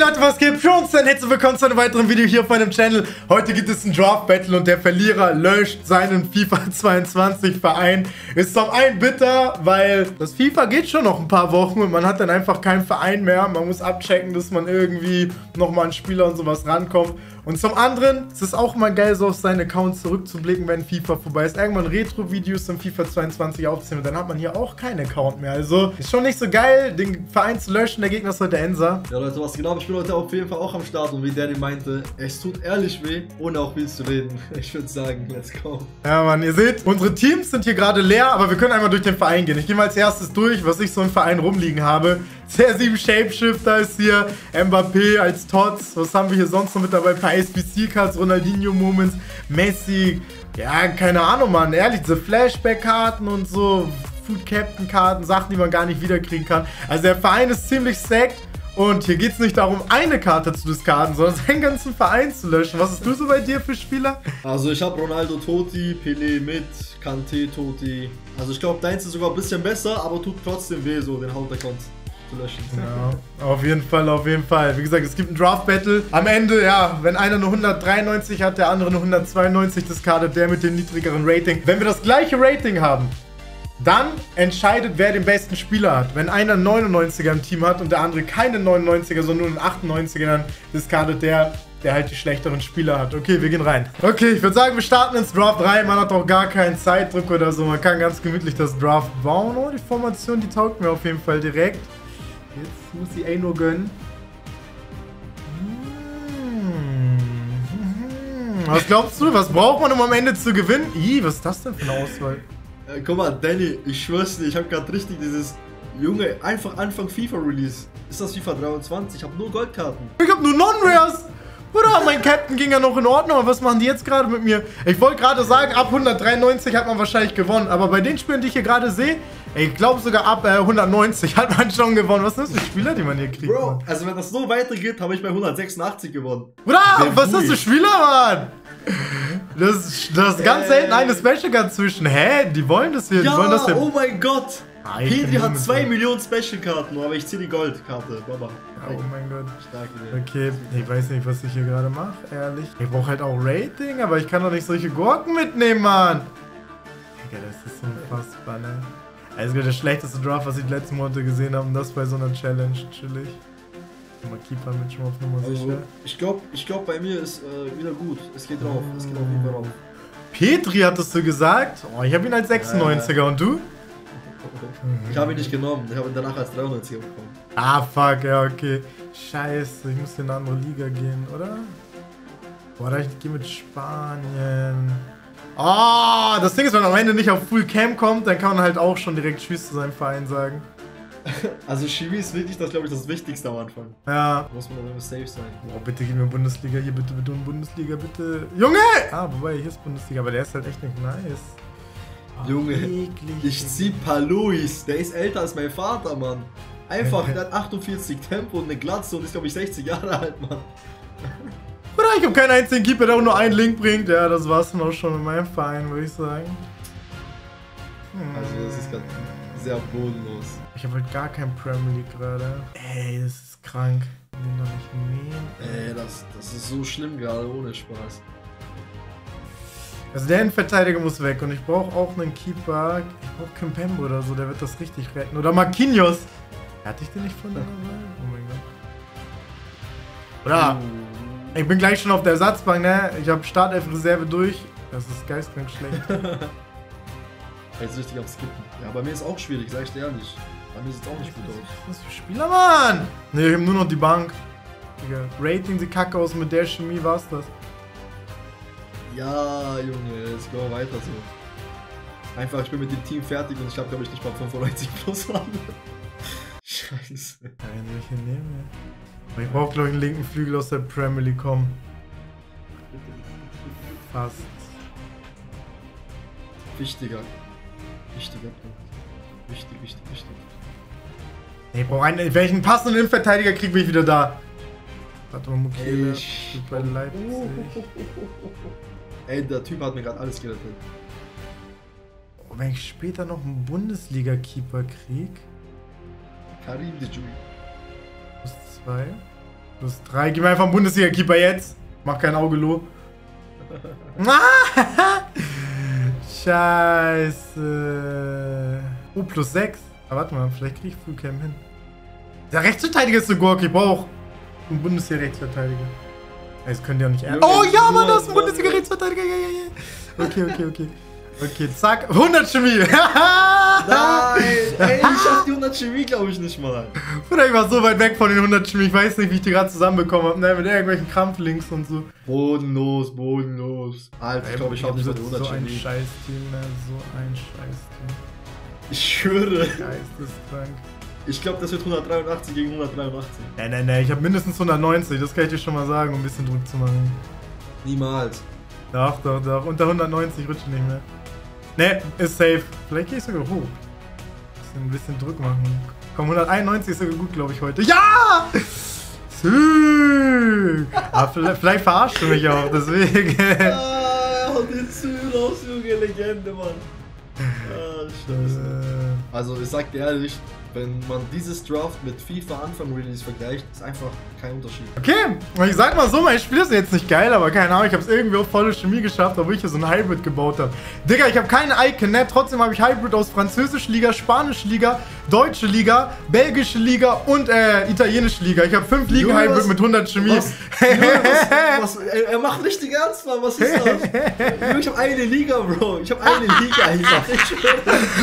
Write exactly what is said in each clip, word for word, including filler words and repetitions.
Hey Leute, was geht? Für uns dann herzlich willkommen zu einem weiteren Video hier auf meinem Channel. Heute gibt es ein Draft Battle und der Verlierer löscht seinen FIFA zweiundzwanzig Verein. Ist zum einen bitter, weil das FIFA geht schon noch ein paar Wochen und man hat dann einfach keinen Verein mehr. Man muss abchecken, dass man irgendwie nochmal an Spieler und sowas rankommt. Und zum anderen ist es auch mal geil, so auf seinen Account zurückzublicken, wenn FIFA vorbei ist. Irgendwann Retro-Videos zum FIFA zweiundzwanzig aufziehen und dann hat man hier auch keinen Account mehr. Also ist schon nicht so geil, den Verein zu löschen. Der Gegner ist heute Ensar. Ja Leute, was genau? Ich bin heute auf jeden Fall auch am Start und wie Danny meinte, es tut ehrlich weh, ohne auch viel zu reden. Ich würde sagen, let's go. Ja Mann, ihr seht, unsere Teams sind hier gerade leer, aber wir können einmal durch den Verein gehen. Ich gehe mal als erstes durch, was ich so im Verein rumliegen habe. C R sieben Shapeshifter ist hier, Mbappé als Tots, was haben wir hier sonst noch mit dabei? Ein paar S B C-Cards, Ronaldinho-Moments, Messi, ja, keine Ahnung, Mann, ehrlich, diese Flashback-Karten und so, Food-Captain-Karten, Sachen, die man gar nicht wiederkriegen kann. Also der Verein ist ziemlich stacked und hier geht es nicht darum, eine Karte zu discarden, sondern seinen ganzen Verein zu löschen. Was hast du so bei dir für Spieler? Also ich habe Ronaldo Totti, Pelé mit, Kante Totti. Also ich glaube, deins ist sogar ein bisschen besser, aber tut trotzdem weh, so den Hauptaccount zu löschen. Ja, auf jeden Fall, auf jeden Fall. Wie gesagt, es gibt ein Draft-Battle. Am Ende, ja, wenn einer eine hundertdreiundneunzig hat, der andere eine hundertzweiundneunzig, discardet der mit dem niedrigeren Rating. Wenn wir das gleiche Rating haben, dann entscheidet, wer den besten Spieler hat. Wenn einer neunundneunziger im Team hat und der andere keine neunundneunziger, sondern nur einen achtundneunziger, dann discardet der, der halt die schlechteren Spieler hat. Okay, wir gehen rein. Okay, ich würde sagen, wir starten ins Draft rein. Man hat auch gar keinen Zeitdruck oder so. Man kann ganz gemütlich das Draft bauen. Oh, die Formation, die taugt mir auf jeden Fall direkt. Jetzt muss die A nur gönnen. Was glaubst du? Was braucht man, um am Ende zu gewinnen? Ih, was ist das denn für eine Auswahl? Guck mal, Danny, ich schwör's dir, ich hab grad richtig dieses... Junge, einfach Anfang FIFA-Release. Ist das FIFA dreiundzwanzig? Ich hab nur Goldkarten. Ich hab nur Non-Rares! Bruder, mein Captain ging ja noch in Ordnung, aber was machen die jetzt gerade mit mir? Ich wollte gerade sagen, ab hundertdreiundneunzig hat man wahrscheinlich gewonnen, aber bei den Spielen, die ich hier gerade sehe, ich glaube sogar ab äh, hundertneunzig hat man schon gewonnen. Was sind das für Spieler, die man hier kriegt? Bro, Mann? Also wenn das so weitergeht, habe ich bei hundertsechsundachtzig gewonnen. Bruder, was sind das für Spieler, Mann? Das ist das ganz äh. selten eine Special Card zwischen. Hä? Die wollen das hier. Ja, die wollen das hier. Oh mein Gott. Pedri hat zwei Millionen Special Karten, aber ich ziehe die Goldkarte. Oh mein Gott. Stark Idee. Okay, ich weiß nicht, was ich hier gerade mache, ehrlich. Ich brauche halt auch Rating, aber ich kann doch nicht solche Gurken mitnehmen, Mann. Digga, das ist unfassbar, ne? Also das schlechteste Draft, was ich die letzten Monate gesehen habe, und das bei so einer Challenge, chillig. Mal Keeper mit schon auf Nummer sicher. Also, ich glaube, ich glaub, bei mir ist äh, wieder gut. Es geht drauf, es geht auf jeden Fall drauf. Pedri hattest du gesagt? Oh, ich habe ihn als sechsundneunziger, ja, ja. Und du? Ich habe ihn nicht genommen, ich habe ihn danach als dreiundneunziger bekommen. Ah, fuck, ja, okay. Scheiße, ich muss in eine andere Liga gehen, oder? Boah, ich gehe mit Spanien. Ah, oh, das Ding ist, wenn man am Ende nicht auf Full Cam kommt, dann kann man halt auch schon direkt Tschüss zu seinem Verein sagen. Also Chemie ist wirklich, das glaube ich, das Wichtigste am Anfang. Ja. Muss man immer safe sein. Boah, bitte gib mir Bundesliga, hier bitte, bitte, Bundesliga, bitte. Junge! Ah, wobei, hier ist Bundesliga, aber der ist halt echt nicht nice. Junge, eklig. Ich zieh Paluis, der ist älter als mein Vater, Mann. Einfach, der hat achtundvierzig Tempo und eine Glatze und ist, glaube ich, sechzig Jahre alt, Mann. Oder ich hab keinen einzigen Keeper, der auch nur einen Link bringt. Ja, das war's dann auch schon in meinem Verein, würde ich sagen. Hm. Also, das ist gerade sehr bodenlos. Ich habe halt gar keinen Premier League gerade. Ey, das ist krank. Ich will doch nicht nehmen. Ey, das, das ist so schlimm gerade, ohne Spaß. Also der Innenverteidiger muss weg und ich brauche auch einen Keeper. Ich brauche Kimpembe oder so, der wird das richtig retten. Oder Marquinhos. Hatte ich den nicht von der Seite? Oh mein Gott. Oder? Oh. Ich bin gleich schon auf der Ersatzbank, ne? Ich habe Startelf-Reserve durch. Das ist geistkrank schlecht. Jetzt richtig am Skippen. Ja, bei mir ist auch schwierig, sag ich dir ehrlich. Bei mir sieht es auch nicht gut aus. Was für Spieler, Mann? Ne, ich habe nur noch die Bank. Digga, Rating sieht kacke aus, mit der Chemie war's das. Ja, Junge, let's go, weiter so. Einfach, ich bin mit dem Team fertig und ich habe, glaube ich, nicht mal fünfundneunzig plus verhandelt. Scheiße. Ja, wenn wir hier nehmen, ja. Aber ich brauche, glaube ich, einen linken Flügel aus der Premier League kommen. Fast. Wichtiger. Wichtiger Punkt. Wichtig, wichtig, wichtig. Nee, ich brauche einen. Wenn ich einen passenden Innenverteidiger kriege, bin ich wieder da. Warte mal, Mukele. Ich bin bei Leipzig. Ey, der Typ hat mir gerade alles gerettet. Oh, wenn ich später noch einen Bundesliga-Keeper krieg. Karim Dijui. Plus zwei. Plus drei. Gib mir einfach einen Bundesliga-Keeper jetzt. Mach kein Augelob. Scheiße. Oh, plus sechs. Aber warte mal, vielleicht kriege ich Fullcam hin. Der Rechtsverteidiger ist so Gorki. Ich brauche einen Bundesliga-Rechtsverteidiger. Das können die auch nicht ernst. Oh ja, Mann, das ist ein Bundesliga-Rechtsverteidiger. Ja, ja, ja. Okay, okay, okay. Okay, zack. hundert Chemie. Nein, ey, ich hab die hundert Chemie, glaube ich, nicht mal. Oder ich war so weit weg von den hundert Chemie. Ich weiß nicht, wie ich die gerade zusammenbekommen habe. Nein, mit irgendwelchen Krampflinks und so. Bodenlos, bodenlos. Alter, ich glaube, ich hab nicht mal die hundert Chemie. So ein Scheiß-Team, ne? So ein Scheiß-Teim. Ich schwöre. Geisteskrank. Ich glaube, das wird hundertdreiundachtzig gegen hundertdreiundachtzig. Nein, nein, nein, ich habe mindestens hundertneunzig, das kann ich dir schon mal sagen, um ein bisschen Druck zu machen. Niemals. Doch, doch, doch. Unter hundertneunzig rutscht nicht mehr. Ne, ist safe. Vielleicht gehe ich sogar hoch. Ein bisschen Druck machen. Komm, hunderteinundneunzig ist sogar gut, glaube ich, heute. Ja! Züg! Aber vielleicht, vielleicht verarschst du mich auch, deswegen. Ah, und den Züg raus, Junge, Legende, Mann. Ah, scheiße. Äh. Also, ich sag dir ehrlich. Wenn man dieses Draft mit FIFA Anfang Release vergleicht, ist einfach kein Unterschied. Okay, ich sag mal so, mein Spiel ist jetzt nicht geil, aber keine Ahnung, ich hab's irgendwie auf volle Chemie geschafft, obwohl ich hier so ein Hybrid gebaut habe. Digga, ich habe keinen Icon, ne? Trotzdem habe ich Hybrid aus französischer Liga, spanischer Liga, deutsche Liga, belgische Liga und äh, italienische Liga. Ich habe fünf Ligen Hybrid was, mit hundert Chemie. Was, was, was, er macht richtig ernst, Mann, was ist das? Ich habe eine Liga, Bro. Ich habe eine Liga einfach.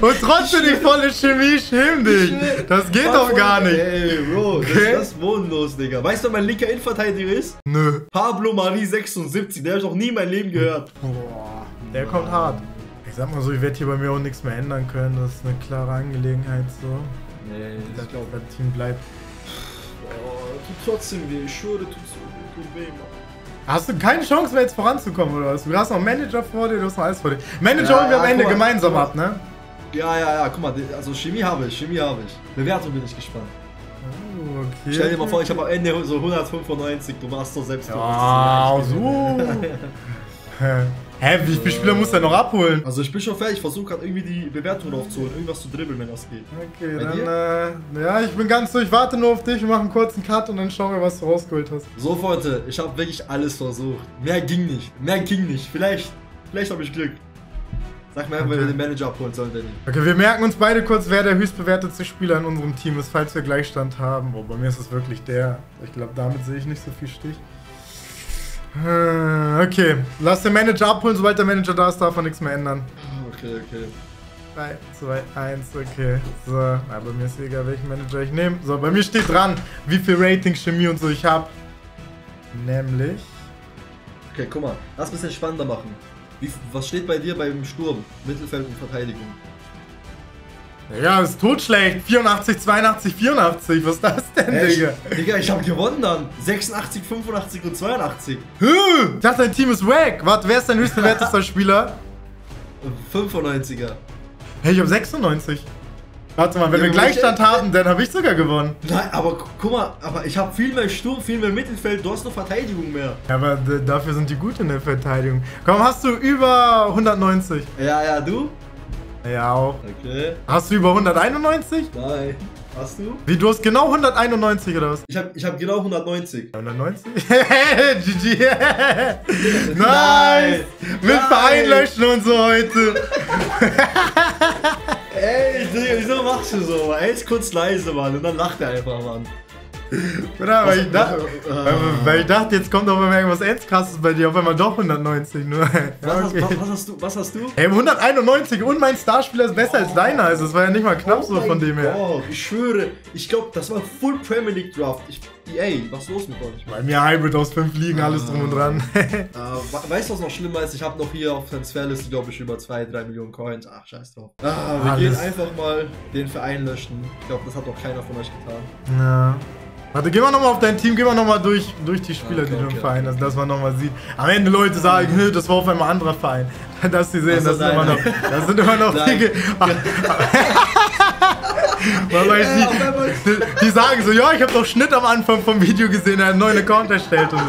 Und trotzdem die volle Chemie, schäm dich. Das geht doch gar nicht. Ey, Bro, okay. das, das ist bodenlos, Digga. Weißt du, mein linker Innenverteidiger ist? Nö. Pablo Marie sechsundsiebzig, der habe ich noch nie in meinem Leben gehört. Boah, der Mann. Kommt hart. Ich sag mal so, ich werde hier bei mir auch nichts mehr ändern können. Das ist eine klare Angelegenheit so. Nee, das ich glaube, das Team bleibt. Boah, tut trotzdem weh. Ich schwöre, tut so tut weh, Mann. Hast du keine Chance mehr jetzt voranzukommen, oder was? Du hast noch Manager vor dir, du hast noch alles vor dir. Manager holen ja, wir ja, am Ende mal, gemeinsam ab, ne? Ja, ja, ja, guck mal, also Chemie habe ich, Chemie habe ich. Bewertung bin ich gespannt. Oh, okay. Stell dir mal vor, ich habe am Ende so hundertfünfundneunzig, du machst doch selbst. Ah, ja, so. Hä, wie viele Spieler muss der noch abholen? Also ich bin schon fertig, ich versuche gerade irgendwie die Bewertung raufzuholen, irgendwas zu dribbeln, wenn das geht. Okay, bei dann, äh, ja, ich bin ganz durch, ich warte nur auf dich, wir machen einen kurzen Cut und dann schauen wir, was du rausgeholt hast. So, Freunde, ich habe wirklich alles versucht. Mehr ging nicht, mehr ging nicht, vielleicht, vielleicht habe ich Glück. Sag mal, okay. Wenn wir den Manager abholen sollen, Danny. Okay, wir merken uns beide kurz, wer der höchstbewertete Spieler in unserem Team ist, falls wir Gleichstand haben. Oh, bei mir ist es wirklich der. Ich glaube, damit sehe ich nicht so viel Stich. Okay, lass den Manager abholen. Sobald der Manager da ist, darf man nichts mehr ändern. Okay, okay. drei, zwei, eins, okay. So, aber bei mir ist egal, welchen Manager ich nehme. So, bei mir steht dran, wie viel Rating, Chemie und so ich habe. Nämlich... Okay, guck mal, lass ein bisschen spannender machen. Wie, was steht bei dir beim Sturm, Mittelfeld und Verteidigung? Ja, ist totschlecht. vierundachtzig, zweiundachtzig, vierundachtzig. Was ist das denn, Echt? Digga? Digga, ich hab gewonnen dann. sechsundachtzig, fünfundachtzig und zweiundachtzig. Hä? Ich dachte, dein Team ist wack. Warte, wer ist dein höchstbewertester Spieler? fünfundneunziger. Hey, ich hab sechsundneunzig. Warte mal, wenn ja, wir Gleichstand ich, haben, dann habe ich sogar gewonnen. Nein, aber guck mal, aber ich habe viel mehr Sturm, viel mehr Mittelfeld, du hast noch Verteidigung mehr. Ja, aber dafür sind die gut in der Verteidigung. Komm, hast du über hundertneunzig? Ja, ja, du? Ja, auch. Okay. Hast du über hunderteinundneunzig? Nein. Hast du? Wie, du hast genau hunderteinundneunzig oder was? Ich hab, ich hab genau hundertneunzig. hundertneunzig? G G. nice. Nein. Mit Nein. Verein löschen und so heute. Ey, Digga, wieso machst du so? Er ist kurz leise, Mann, und dann lacht er einfach, Mann. Oder, weil, ich dachte, äh, weil ich dachte, jetzt kommt auf einmal irgendwas ernst krasses bei dir, auf einmal doch hundertneunzig nur. Was, okay. hast, was, was hast du? Was hast du? Ey, hunderteinundneunzig und mein Starspieler ist besser oh. als deiner, also es war ja nicht mal knapp oh so von dem her. Oh, ich schwöre, ich glaube, das war Full Premier League Draft. Ich, ey, was ist los mit euch? Bei mir Hybrid aus fünf Ligen, ah. alles drum und dran. uh, weißt du, was noch schlimmer ist? Ich habe noch hier auf Transferliste, glaube ich, über zwei, drei Millionen Coins. Ach, scheiß drauf. Ah, wir alles. gehen einfach mal den Verein löschen. Ich glaube, das hat doch keiner von euch getan. Ja. Warte, geh mal nochmal auf dein Team, geh mal nochmal durch, durch die Spieler, okay, die du okay, im Verein hast, okay. dass man nochmal sieht. Am Ende Leute sagen, hm, das war auf einmal ein anderer Verein. Dass sie sehen, also das, nein, sind nein. Noch, das sind immer noch Dinge. Weil ja, die, die sagen so, ja, ich hab doch Schnitt am Anfang vom Video gesehen, er hat einen neuen Account erstellt und so.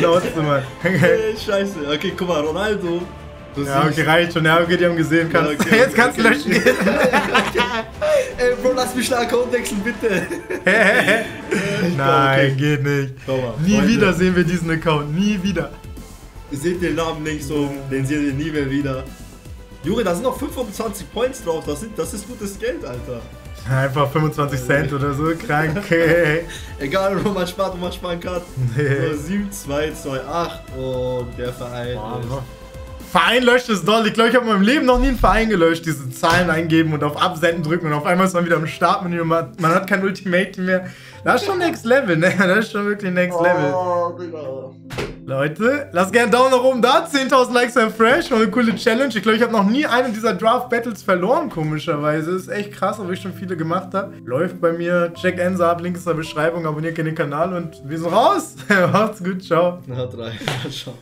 Schnauze mal. Okay. Scheiße, okay, guck mal, Ronaldo Das ja, okay, reicht schon. Ja, okay, die haben gesehen. Kannst, ja, okay, jetzt kannst du okay, löschen. Okay. Ey, Bro, lass mich schnell Code wechseln, bitte. Hä? Nein, okay, geht nicht. Mal, nie Freunde. wieder sehen wir diesen Account. Nie wieder. Ihr seht den Namen links oben. Den seht ihr nie mehr wieder. Jure, da sind noch fünfundzwanzig Points drauf. Das, sind, das ist gutes Geld, Alter. Einfach fünfundzwanzig Cent oder so. Krank. Egal, wo man spart, wo man sparen kann. Nee. So, sieben zwei zwei acht. Und der Verein. Boah, Verein löscht es doll. Ich glaube, ich habe in meinem Leben noch nie einen Verein gelöscht. Diese Zahlen eingeben und auf Absenden drücken und auf einmal ist man wieder am Startmenü und man, man hat kein Ultimate mehr. Das ist schon Next Level, ne? Das ist schon wirklich Next Level. Oh, genau. Leute, lasst gerne einen Daumen nach oben da. zehntausend Likes sind fresh und eine coole Challenge. Ich glaube, ich habe noch nie einen dieser Draft Battles verloren, komischerweise. Das ist echt krass, obwohl ich schon viele gemacht habe. Läuft bei mir. Checkt Ensar ab. Link ist in der Beschreibung. Abonniert gerne den Kanal und wir sind raus. Macht's gut. Ciao. Na, drei. Ciao.